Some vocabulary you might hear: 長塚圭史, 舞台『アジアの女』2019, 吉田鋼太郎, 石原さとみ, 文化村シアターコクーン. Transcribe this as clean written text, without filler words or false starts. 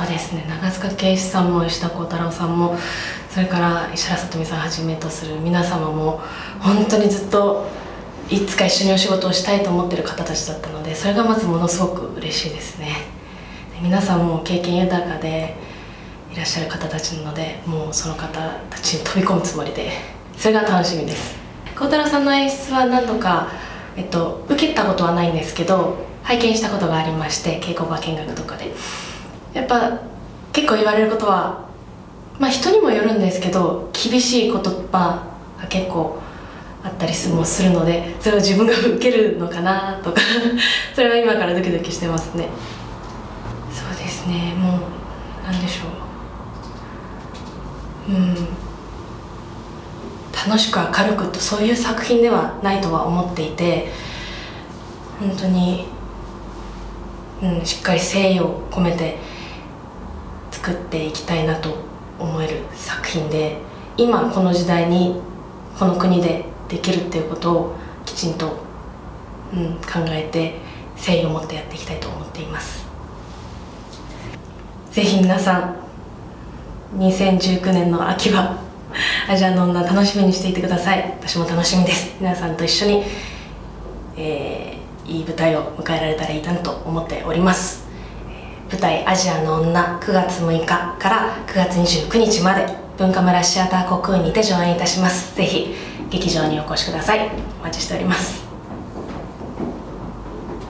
そうですね、長塚圭史さんも吉田鋼太郎さんも、それから石原さとみさんはじめとする皆様も、本当にずっといつか一緒にお仕事をしたいと思ってる方たちだったので、それがまずものすごく嬉しいですね。皆さんも経験豊かでいらっしゃる方たちなので、もうその方たちに飛び込むつもりで、それが楽しみです。鋼太郎さんの演出は何度か、受けたことはないんですけど拝見したことがありまして、稽古場見学とかでやっぱ結構言われることは、まあ人にもよるんですけど、厳しい言葉が結構あったりもするので、それを自分が受けるのかなとかそれは今からドキドキしてますね。そうですね、もう何でしょう、楽しく明るくと、そういう作品ではないとは思っていて、本当に、しっかり誠意を込めて作っていきたいなと思える作品で、今この時代にこの国でできるっていうことをきちんと、考えて誠意を持ってやっていきたいと思っています。ぜひ皆さん、2019年の秋はアジアの女楽しみにしていてください。私も楽しみです。皆さんと一緒に、いい舞台を迎えられたらいいなと思っております。舞台「アジアの女」9月6日から9月29日まで文化村シアターコクーンにて上演いたします。ぜひ劇場にお越しください。お待ちしております。